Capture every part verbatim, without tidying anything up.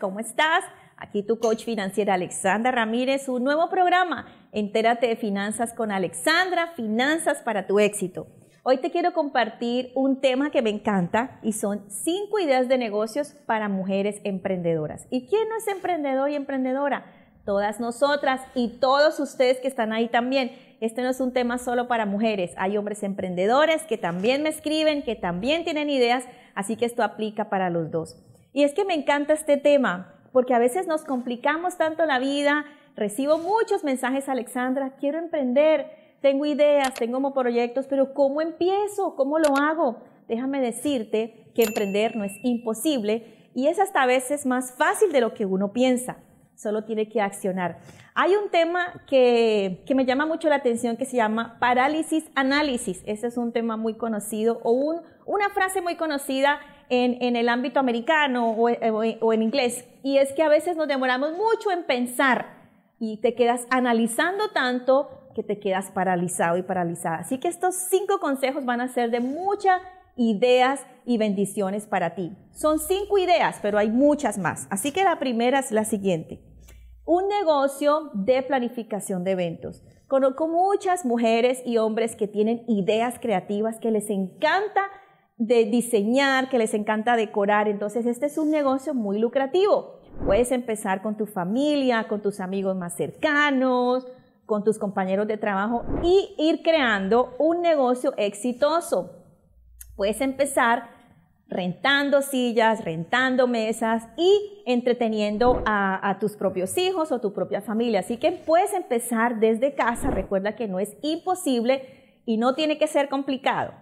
¿Cómo estás? Aquí tu coach financiera Alexandra Ramírez, un nuevo programa. Entérate de finanzas con Alexandra, finanzas para tu éxito. Hoy te quiero compartir un tema que me encanta y son cinco ideas de negocios para mujeres emprendedoras. ¿Y quién no es emprendedor y emprendedora? Todas nosotras y todos ustedes que están ahí también. Este no es un tema solo para mujeres, hay hombres emprendedores que también me escriben, que también tienen ideas, así que esto aplica para los dos. Y es que me encanta este tema, porque a veces nos complicamos tanto la vida. Recibo muchos mensajes, Alexandra, quiero emprender, tengo ideas, tengo proyectos, pero ¿cómo empiezo? ¿Cómo lo hago? Déjame decirte que emprender no es imposible y es hasta a veces más fácil de lo que uno piensa. Solo tiene que accionar. Hay un tema que, que me llama mucho la atención que se llama parálisis análisis. Ese es un tema muy conocido o un, una frase muy conocida en, en el ámbito americano o, o, o en inglés. Y es que a veces nos demoramos mucho en pensar y te quedas analizando tanto que te quedas paralizado y paralizada. Así que estos cinco consejos van a ser de muchas ideas y bendiciones para ti. Son cinco ideas, pero hay muchas más. Así que la primera es la siguiente. Un negocio de planificación de eventos. Conozco muchas mujeres y hombres que tienen ideas creativas, que les encanta de diseñar, que les encanta decorar. Entonces, este es un negocio muy lucrativo. Puedes empezar con tu familia, con tus amigos más cercanos, con tus compañeros de trabajo y ir creando un negocio exitoso. Puedes empezar rentando sillas, rentando mesas y entreteniendo a, a tus propios hijos o tu propia familia. Así que puedes empezar desde casa. Recuerda que no es imposible y no tiene que ser complicado.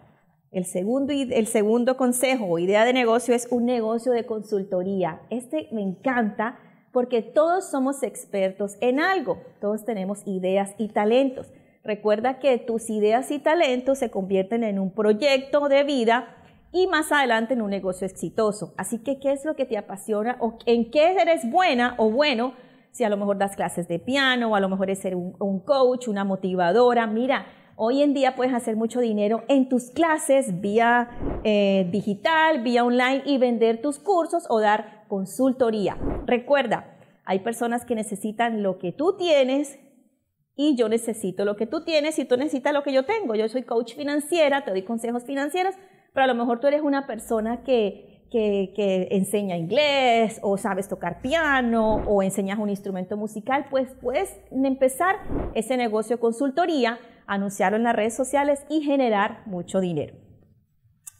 El segundo, el segundo consejo o idea de negocio es un negocio de consultoría. Este me encanta porque todos somos expertos en algo. Todos tenemos ideas y talentos. Recuerda que tus ideas y talentos se convierten en un proyecto de vida y más adelante en un negocio exitoso. Así que, ¿qué es lo que te apasiona o en qué eres buena o bueno? Si a lo mejor das clases de piano o a lo mejor es ser un, un coach, una motivadora. Mira, hoy en día puedes hacer mucho dinero en tus clases vía eh, digital, vía online y vender tus cursos o dar consultoría. Recuerda, hay personas que necesitan lo que tú tienes y yo necesito lo que tú tienes y tú necesitas lo que yo tengo. Yo soy coach financiera, te doy consejos financieros, pero a lo mejor tú eres una persona que, que, que enseña inglés o sabes tocar piano o enseñas un instrumento musical, pues puedes empezar ese negocio de consultoría, anunciarlo en las redes sociales y generar mucho dinero.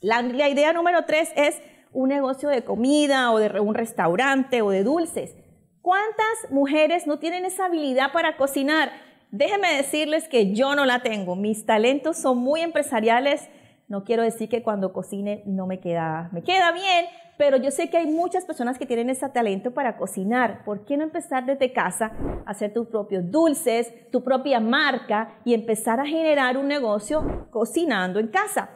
La, la idea número tres es un negocio de comida o de un restaurante o de dulces. ¿Cuántas mujeres no tienen esa habilidad para cocinar? Déjenme decirles que yo no la tengo. Mis talentos son muy empresariales. No quiero decir que cuando cocine no me queda, me queda bien, pero yo sé que hay muchas personas que tienen ese talento para cocinar. ¿Por qué no empezar desde casa a hacer tus propios dulces, tu propia marca y empezar a generar un negocio cocinando en casa?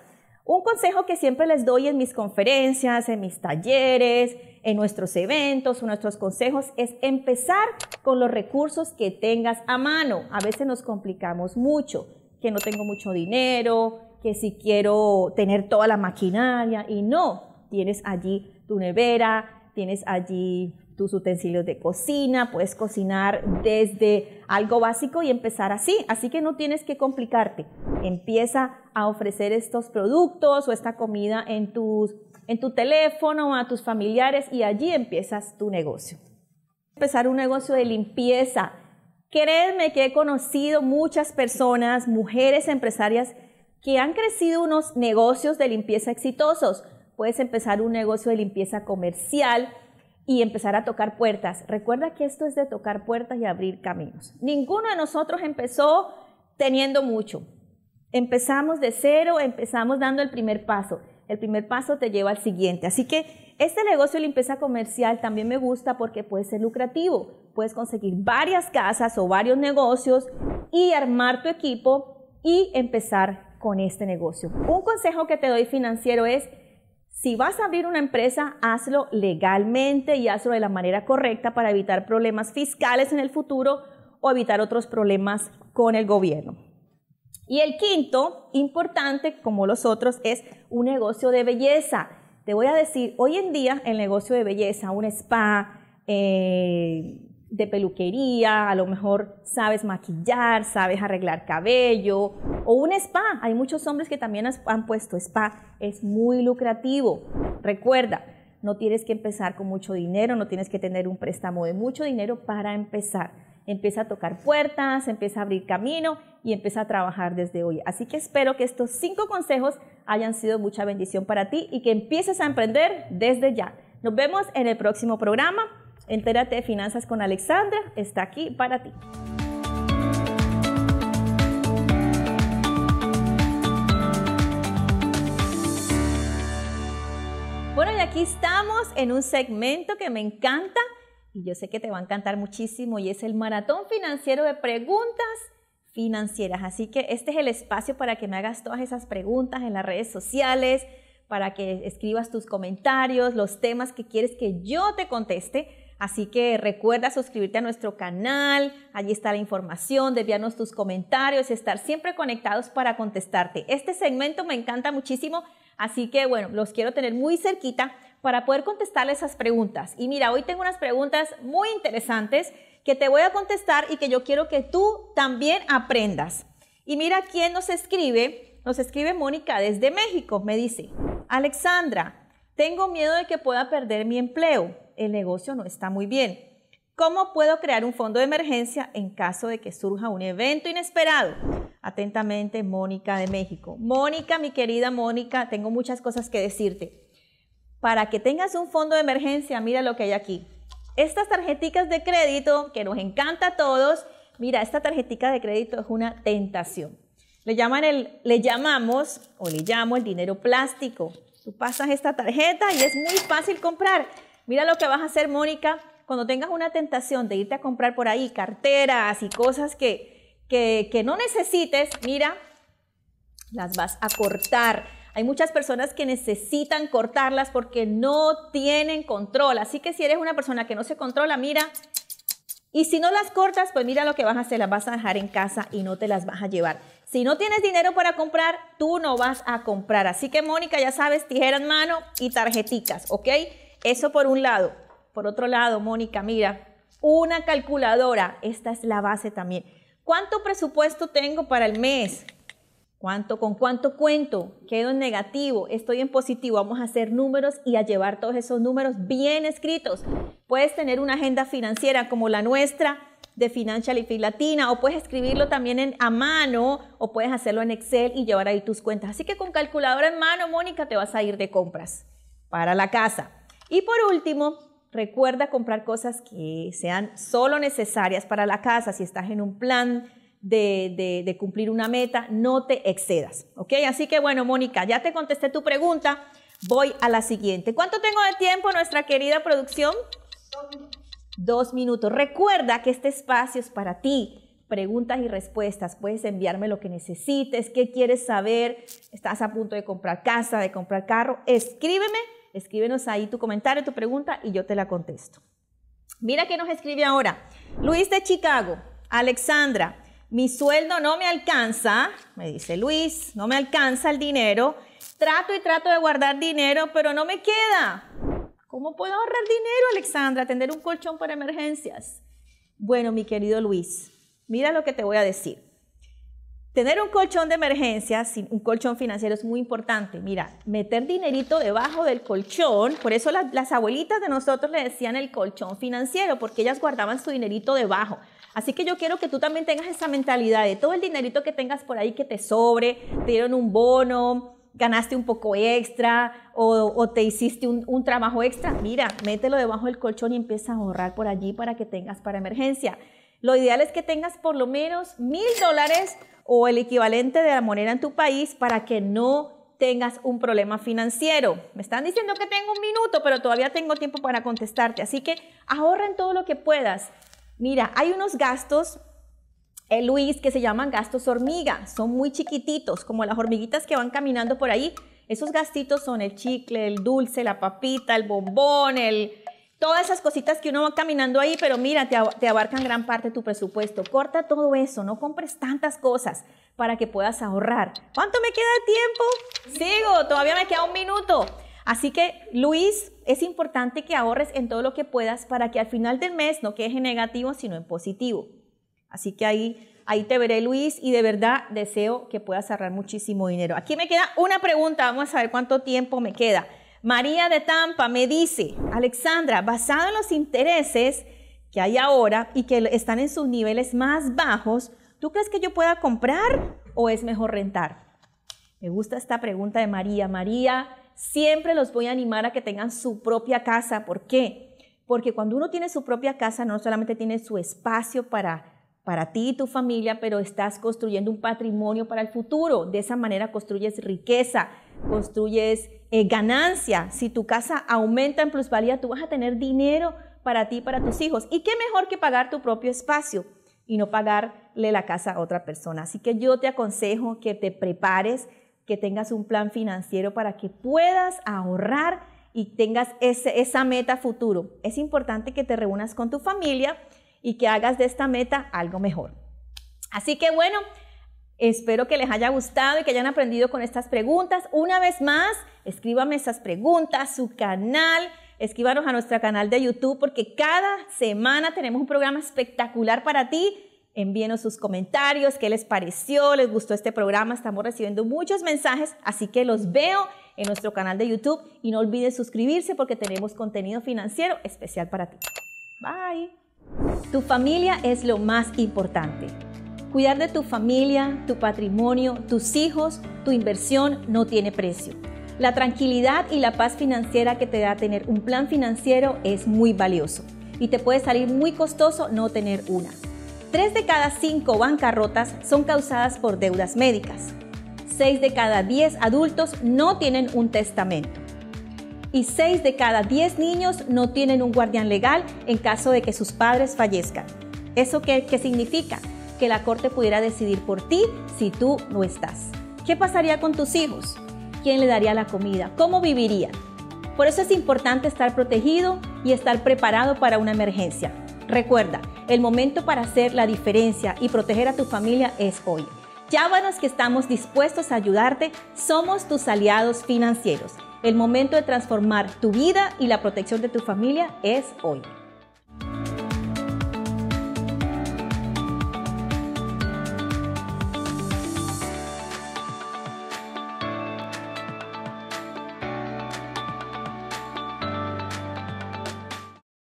Un consejo que siempre les doy en mis conferencias, en mis talleres, en nuestros eventos, nuestros consejos, es empezar con los recursos que tengas a mano. A veces nos complicamos mucho, que no tengo mucho dinero, que si quiero tener toda la maquinaria y no, tienes allí tu nevera, tienes allí tus utensilios de cocina, puedes cocinar desde algo básico y empezar así. Así que no tienes que complicarte. Empieza a ofrecer estos productos o esta comida en, tus, en tu teléfono, a tus familiares y allí empiezas tu negocio. Empezar un negocio de limpieza. Créeme que he conocido muchas personas, mujeres empresarias, que han crecido unos negocios de limpieza exitosos. Puedes empezar un negocio de limpieza comercial y empezar a tocar puertas. Recuerda que esto es de tocar puertas y abrir caminos. Ninguno de nosotros empezó teniendo mucho. Empezamos de cero, empezamos dando el primer paso. El primer paso te lleva al siguiente. Así que este negocio de limpieza comercial también me gusta porque puede ser lucrativo. Puedes conseguir varias casas o varios negocios y armar tu equipo y empezar con este negocio. Un consejo que te doy financiero es: si vas a abrir una empresa, hazlo legalmente y hazlo de la manera correcta para evitar problemas fiscales en el futuro o evitar otros problemas con el gobierno. Y el quinto, importante como los otros, es un negocio de belleza. Te voy a decir, hoy en día el negocio de belleza, un spa, eh, de peluquería, a lo mejor sabes maquillar, sabes arreglar cabello o un spa. Hay muchos hombres que también han puesto spa, es muy lucrativo. Recuerda, no tienes que empezar con mucho dinero, no tienes que tener un préstamo de mucho dinero para empezar. Empieza a tocar puertas, empieza a abrir camino y empieza a trabajar desde hoy. Así que espero que estos cinco consejos hayan sido mucha bendición para ti y que empieces a emprender desde ya. Nos vemos en el próximo programa. Entérate de Finanzas con Alexandra, está aquí para ti. Bueno, y aquí estamos en un segmento que me encanta y yo sé que te va a encantar muchísimo, y es el maratón financiero de preguntas financieras. Así que este es el espacio para que me hagas todas esas preguntas en las redes sociales, para que escribas tus comentarios, los temas que quieres que yo te conteste. Así que recuerda suscribirte a nuestro canal, allí está la información, de enviarnos tus comentarios, estar siempre conectados para contestarte. Este segmento me encanta muchísimo, así que bueno, los quiero tener muy cerquita para poder contestarles esas preguntas. Y mira, hoy tengo unas preguntas muy interesantes que te voy a contestar y que yo quiero que tú también aprendas. Y mira quién nos escribe, nos escribe Mónica desde México, me dice: Alexandra, tengo miedo de que pueda perder mi empleo. El negocio no está muy bien. ¿Cómo puedo crear un fondo de emergencia en caso de que surja un evento inesperado? Atentamente, Mónica de México. Mónica, mi querida Mónica, tengo muchas cosas que decirte. Para que tengas un fondo de emergencia, mira lo que hay aquí. Estas tarjeticas de crédito que nos encanta a todos. Mira, esta tarjetica de crédito es una tentación. Le llaman el, le llamamos o le llamo el dinero plástico. Tú pasas esta tarjeta y es muy fácil comprar. Mira lo que vas a hacer, Mónica, cuando tengas una tentación de irte a comprar por ahí carteras y cosas que, que, que no necesites, mira, las vas a cortar. Hay muchas personas que necesitan cortarlas porque no tienen control. Así que si eres una persona que no se controla, mira, y si no las cortas, pues mira lo que vas a hacer, las vas a dejar en casa y no te las vas a llevar. Si no tienes dinero para comprar, tú no vas a comprar. Así que, Mónica, ya sabes, tijera en mano y tarjeticas, ¿ok? Eso por un lado. Por otro lado, Mónica, mira, una calculadora. Esta es la base también. ¿Cuánto presupuesto tengo para el mes? ¿Cuánto, ¿Con cuánto cuento? ¿Quedo en negativo? ¿Estoy en positivo? Vamos a hacer números y a llevar todos esos números bien escritos. Puedes tener una agenda financiera como la nuestra de Financial y Filatina, o puedes escribirlo también en, a mano, o puedes hacerlo en Excel y llevar ahí tus cuentas. Así que con calculadora en mano, Mónica, te vas a ir de compras para la casa. Y por último, recuerda comprar cosas que sean solo necesarias para la casa. Si estás en un plan de, de, de cumplir una meta, no te excedas, ¿ok? Así que bueno, Mónica, ya te contesté tu pregunta. Voy a la siguiente. ¿Cuánto tengo de tiempo, nuestra querida producción? Dos minutos. Dos minutos. Recuerda que este espacio es para ti. Preguntas y respuestas, puedes enviarme lo que necesites, qué quieres saber, estás a punto de comprar casa, de comprar carro, escríbeme. Escríbenos ahí tu comentario, tu pregunta y yo te la contesto. Mira qué nos escribe ahora. Luis de Chicago. Alexandra, mi sueldo no me alcanza, me dice Luis, no me alcanza el dinero. Trato y trato de guardar dinero, pero no me queda. ¿Cómo puedo ahorrar dinero, Alexandra? Tener un colchón para emergencias. Bueno, mi querido Luis, mira lo que te voy a decir. Tener un colchón de emergencias, un colchón financiero es muy importante. Mira, meter dinerito debajo del colchón, por eso las, las abuelitas de nosotros le decían el colchón financiero, porque ellas guardaban su dinerito debajo. Así que yo quiero que tú también tengas esa mentalidad de todo el dinerito que tengas por ahí que te sobre, te dieron un bono, ganaste un poco extra o, o te hiciste un, un trabajo extra. Mira, mételo debajo del colchón y empieza a ahorrar por allí para que tengas para emergencia. Lo ideal es que tengas por lo menos mil dólares o el equivalente de la moneda en tu país para que no tengas un problema financiero. Me están diciendo que tengo un minuto, pero todavía tengo tiempo para contestarte. Así que ahorra en todo lo que puedas. Mira, hay unos gastos, eh, Luis, que se llaman gastos hormiga. Son muy chiquititos, como las hormiguitas que van caminando por ahí. Esos gastitos son el chicle, el dulce, la papita, el bombón, el... todas esas cositas que uno va caminando ahí, pero mira, te abarcan gran parte de tu presupuesto. Corta todo eso, no compres tantas cosas para que puedas ahorrar. ¿Cuánto me queda de tiempo? Sigo, todavía me queda un minuto. Así que, Luis, es importante que ahorres en todo lo que puedas para que al final del mes no quedes en negativo, sino en positivo. Así que ahí, ahí te veré, Luis, y de verdad deseo que puedas ahorrar muchísimo dinero. Aquí me queda una pregunta, vamos a ver cuánto tiempo me queda. María de Tampa me dice, Alexandra, basado en los intereses que hay ahora y que están en sus niveles más bajos, ¿tú crees que yo pueda comprar o es mejor rentar? Me gusta esta pregunta de María. María, siempre los voy a animar a que tengan su propia casa. ¿Por qué? Porque cuando uno tiene su propia casa, no solamente tiene su espacio para para ti y tu familia, pero estás construyendo un patrimonio para el futuro. De esa manera construyes riqueza, construyes eh, ganancia. Si tu casa aumenta en plusvalía, tú vas a tener dinero para ti y para tus hijos. ¿Y qué mejor que pagar tu propio espacio y no pagarle la casa a otra persona? Así que yo te aconsejo que te prepares, que tengas un plan financiero para que puedas ahorrar y tengas ese, esa meta futuro. Es importante que te reúnas con tu familia y que hagas de esta meta algo mejor. Así que bueno, espero que les haya gustado y que hayan aprendido con estas preguntas. Una vez más, escríbame esas preguntas, su canal, escríbanos a nuestro canal de YouTube, porque cada semana tenemos un programa espectacular para ti. Envíenos sus comentarios, qué les pareció, les gustó este programa. Estamos recibiendo muchos mensajes, así que los veo en nuestro canal de YouTube. Y no olviden suscribirse porque tenemos contenido financiero especial para ti. Bye. Tu familia es lo más importante. Cuidar de tu familia, tu patrimonio, tus hijos, tu inversión no tiene precio. La tranquilidad y la paz financiera que te da tener un plan financiero es muy valioso y te puede salir muy costoso no tener una. Tres de cada cinco bancarrotas son causadas por deudas médicas. Seis de cada diez adultos no tienen un testamento. Y seis de cada diez niños no tienen un guardián legal en caso de que sus padres fallezcan. ¿Eso qué, qué significa? Que la corte pudiera decidir por ti si tú no estás. ¿Qué pasaría con tus hijos? ¿Quién le daría la comida? ¿Cómo vivirían? Por eso es importante estar protegido y estar preparado para una emergencia. Recuerda, el momento para hacer la diferencia y proteger a tu familia es hoy. Llámanos que estamos dispuestos a ayudarte. Somos tus aliados financieros. El momento de transformar tu vida y la protección de tu familia es hoy.